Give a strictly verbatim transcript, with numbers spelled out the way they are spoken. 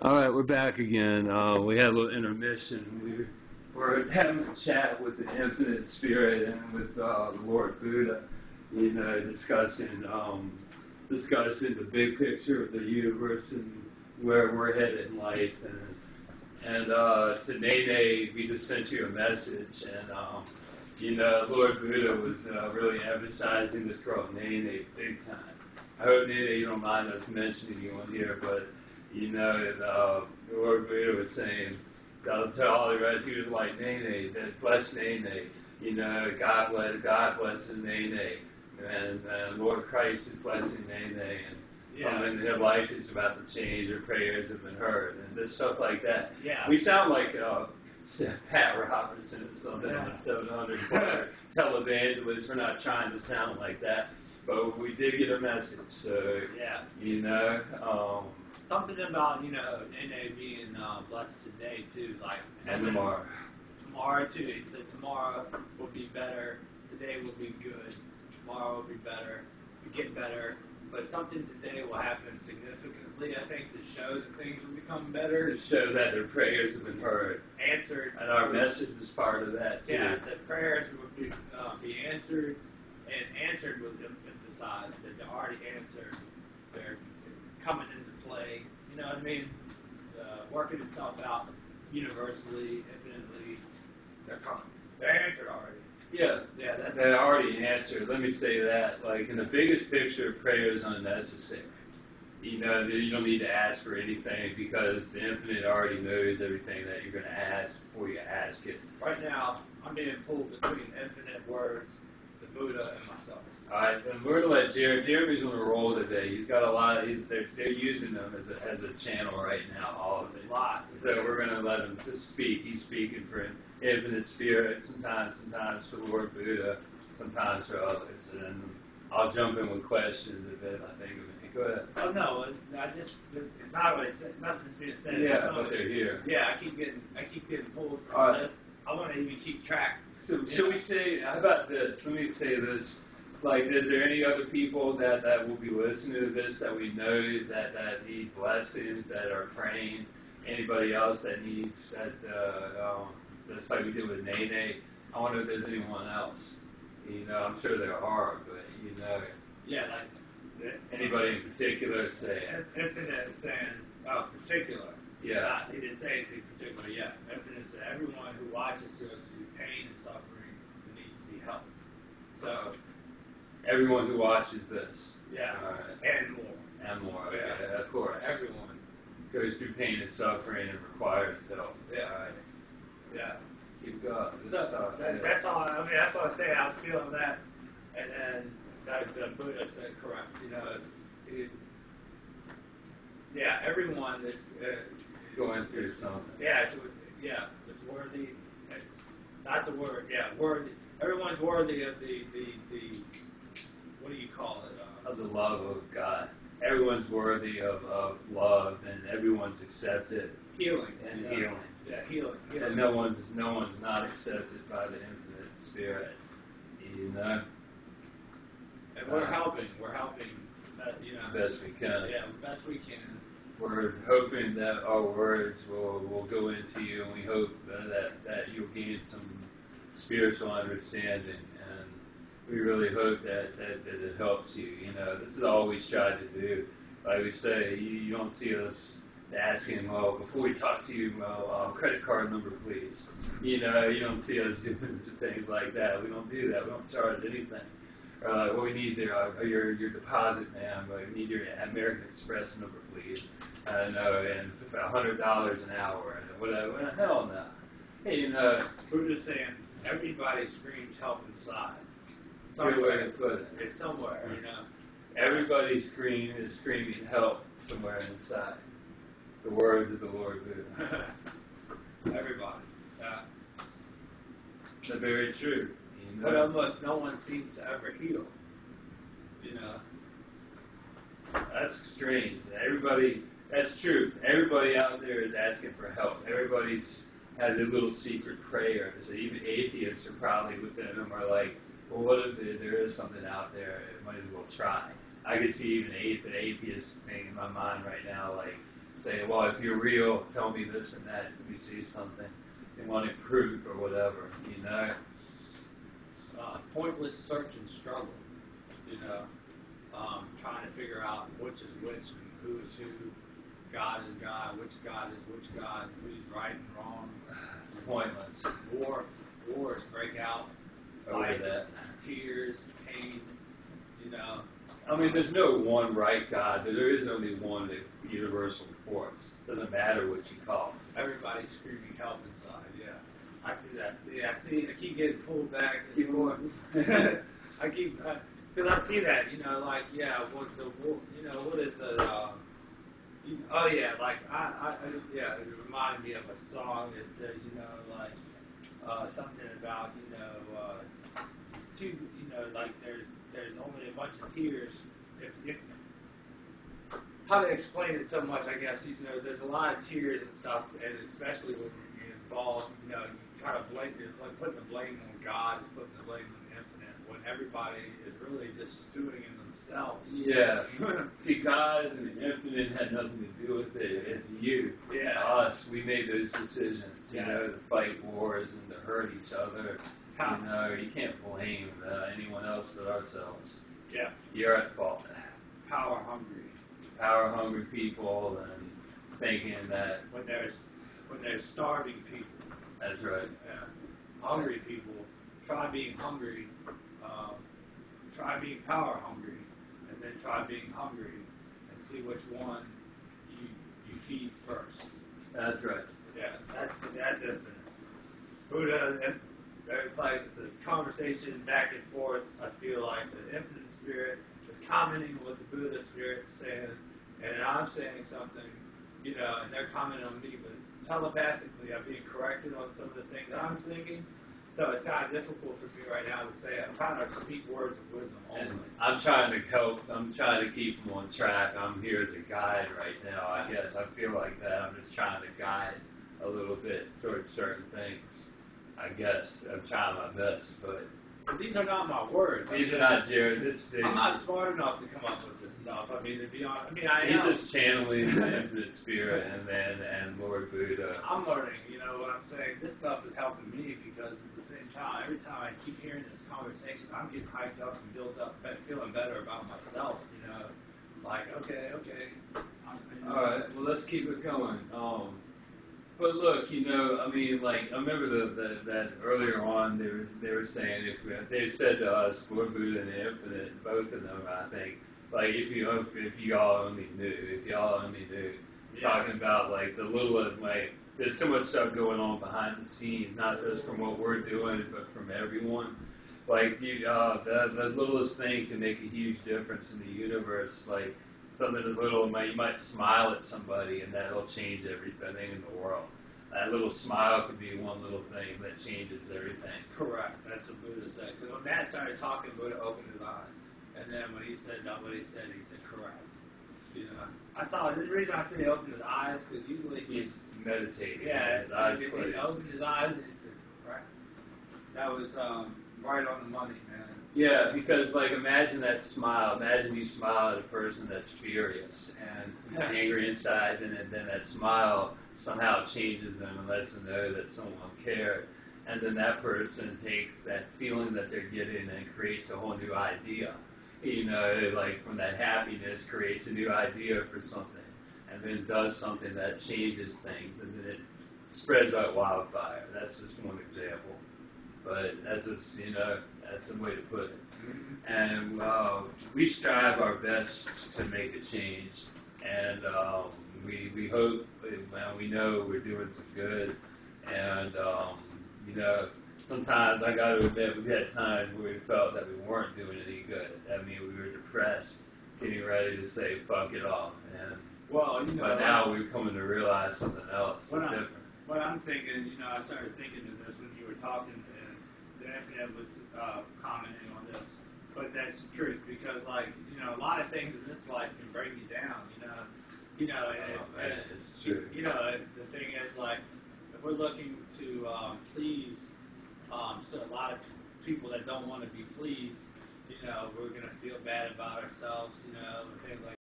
All right, we're back again. Uh, we had a little intermission. We were having a chat with the Infinite Spirit and with uh, the Lord Buddha, you know, discussing um, discussing the big picture of the universe and where we're headed in life. And, and uh, to Nene, we just sent you a message. And, um, you know, Lord Buddha was uh, really emphasizing this girl, Nene, big time. I hope, Nene, you don't mind us mentioning you on here, but... You know, and uh, Lord Buddha was saying, God tell all the rest, he was like, Nene, bless Nene. You know, God bless, God bless Nene. And uh, Lord Christ is blessing Nene. And yeah. um, their life is about to change, their prayers have been heard, and this stuff like that. Yeah. We sound like uh, Pat Robertson or something yeah. on the seven hundred televangelist. We're not trying to sound like that. But we did get a message, so, yeah. you know, um, something about, you know, Nene being uh, blessed today, too. Like, and tomorrow. Tomorrow, too. He said tomorrow will be better. Today will be good. Tomorrow will be better. We get better. But something today will happen significantly, I think, to show that things will become better. To show that their prayers have been heard. Answered. And our message is part of that, too. Yeah, that prayers will be, uh, be answered. And answered was emphasized, that they're already answered. They're coming into play, you know what I mean? Uh, working itself out universally, infinitely. They're coming. They're answered already. Yeah, yeah, that's they're already answered. Let me say that. Like in the biggest picture, prayer is unnecessary. You know, you don't need to ask for anything because the infinite already knows everything that you're going to ask before you ask it. Right now, I'm being pulled between infinite words, the Buddha, and myself. All right, then we're going to let Jeremy, Jeremy's on a roll today. He's got a lot, of, he's, they're, they're using them as a, as a channel right now, all of it. A lot. So we're going to let him just speak. He's speaking for Infinite Spirit, sometimes sometimes for Lord Buddha, sometimes for others. And I'll jump in with questions if I think of any. Go ahead. Oh, no, I just, it's not always, nothing's being said. Yeah, but they're here. Yeah, I keep getting, I keep getting pulled from all this. Right. I want to even keep track. So should know? we say, how about this? Let me say this. Like, is there any other people that, that will be listening to this that we know that, that need blessings, that are praying? Anybody else that needs that, uh, um, that's like we did with Nene? I wonder if there's anyone else. You know, I'm sure there are, but, you know. Yeah, like, anybody in particular saying? Infinite saying, oh, particular. Yeah. Not, he didn't say anything particular, yeah. Infinite said, everyone who watches goes through pain and suffering who needs to be helped. So... Everyone who watches this. Yeah. All right. And more. And more, yeah, yeah, of course. Everyone goes through pain and suffering and requires help. Yeah. All right. Yeah. Keep going. So, that, that's all, I mean, that's what I said. I was feeling that. And then that, the Buddha said, correct. You know, it, yeah, everyone is uh, going through something. Yeah, it's, yeah, it's worthy. It's not the word, yeah, worthy. Everyone's worthy of the, the, the what do you call it? Uh, of the love of God. Everyone's worthy of, of love, and everyone's accepted. Healing and uh, healing. Yeah, healing. healing. And no one's no one's not accepted by the Infinite Spirit. You know. And we're uh, helping. We're helping. Uh, you know. Best we can. Yeah, best we can. We're hoping that our words will will go into you, and we hope uh, that that you'll gain some spiritual understanding. We really hope that, that, that it helps you. You know, this is all we try to do. Like we say, you, you don't see us asking, well, before we talk to you, well, uh, credit card number, please. You know, you don't see us doing things like that. We don't do that. We don't charge anything. Uh, well, we need their, uh, your your deposit, ma'am. We need your American Express number, please. I don't know, and a hundred dollars an hour. And whatever. Hell no. Hey, you know, we're just saying, everybody screams help inside. Good way to put it. It's somewhere, you know. Everybody scream is screaming help somewhere inside. The words of the Lord Buddha. Everybody. Yeah. That's very true. You know? But almost no one seems to ever heal. You know. That's strange. Everybody. That's true. Everybody out there is asking for help. Everybody's had their little secret prayer. So even atheists are probably within them are like. Well, what if there is something out there? It might as well try. I could see even an atheist thing in my mind right now, like say, well, if you're real, tell me this and that, if you see something you want to prove or whatever, you know. Uh, pointless search and struggle, you know, um, trying to figure out which is which, and who is who, God is God, which God is which God, who's right and wrong. It's pointless. War, wars break out, fights, that. tears, pain, you know. I mean, there's no one right God, but there is only one universal force. Doesn't matter what you call it. Everybody's screaming help inside, yeah. I see that. See, I see. I keep getting pulled back. Keep going. I keep, because I, I see that. You know, like yeah. What the? What, you know, what is the? Uh, you, oh yeah, like I, I, yeah. It reminded me of a song that said, you know, like uh, something about, you know, uh, two, you know, like there's there's only a bunch of tears. If, if how to explain it so much, I guess. You know, there's a lot of tears and stuff, and especially when you're involved, you know. Kind of blame, it's like putting the blame on God, is putting the blame on the infinite, when everybody is really just stewing in themselves. Yeah. See, God and the infinite had nothing to do with it. It's you. Yeah. Us. We made those decisions, you yeah. know, to fight wars and to hurt each other. How? You know, you can't blame uh, anyone else but ourselves. Yeah. You're at fault. Power hungry. Power hungry people, and thinking that. When there's, when there's starving people. That's right. Yeah. Hungry people, try being hungry, um, try being power hungry, and then try being hungry and see which one you you feed first. That's right. Yeah, that's that's infinite. Buddha, and it's like it's a conversation back and forth. I feel like the infinite spirit is commenting with the Buddha spirit, saying, and I'm saying something, you know, and they're commenting on me, but telepathically, I'm being corrected on some of the things I'm thinking, so it's kind of difficult for me right now to say. I'm trying to speak words of wisdom only. And I'm trying to help. I'm trying to keep them on track. I'm here as a guide right now. I guess I feel like that. I'm just trying to guide a little bit towards certain things. I guess I'm trying my best, but, but these are not my words. These are not Jared. This thing. I'm not smart enough to come up with this stuff. I mean, to be honest, I mean, I am. He's just channeling the infinite spirit and then and Lord Buddha. I'm learning. You know what I'm saying? This stuff is helping me because at the same time, every time I keep hearing this conversation, I'm getting hyped up and built up, feeling better about myself. You know, like okay, okay. All right. Well, let's keep it going. Um. But look, you know, I mean, like, I remember the, the, that earlier on, they were, they were saying, if we, they said to us, Lord Buddha and the Infinite, both of them, I think, like, if you if, if y'all only knew, if y'all only knew, yeah. Talking about, like, the little of, like, there's so much stuff going on behind the scenes, not just from what we're doing, but from everyone. Like, you, uh, the, the littlest thing can make a huge difference in the universe, like, something as little, you might smile at somebody, and that'll change everything in the world. That little smile could be one little thing that changes everything. Correct. That's what Buddha said. Because when Matt started talking, Buddha opened his eyes. And then when he said not what he said, he said correct. You know, I saw this reason I said he opened his eyes, because usually he's meditating. Yeah, his eyes he opened his eyes and he said correct. That was um, right on the money, man. Yeah, because, like, imagine that smile. Imagine you smile at a person that's furious and angry inside, and then that smile somehow changes them and lets them know that someone cared. And then that person takes that feeling that they're getting and creates a whole new idea. You know, like, from that happiness creates a new idea for something, and then does something that changes things, and then it spreads like wildfire. That's just one example. But that's just, you know, that's a way to put it. And uh, we strive our best to make a change. And um, we we hope, well, we know we're doing some good. And, um, you know, sometimes I got to admit we've had times where we felt that we weren't doing any good. I mean, we were depressed, getting ready to say, fuck it all. And well, you know, by now we're coming to realize something else what different. I'm, what I'm thinking, you know, I started thinking of this when you were talking. That was uh, commenting on this, but that's the truth because, like, you know, a lot of things in this life can bring you down. You know, you know, and, oh, man, and, it's true. You know, the thing is, like, if we're looking to um, please um, so a lot of people that don't want to be pleased, you know, we're gonna feel bad about ourselves, you know, and things like.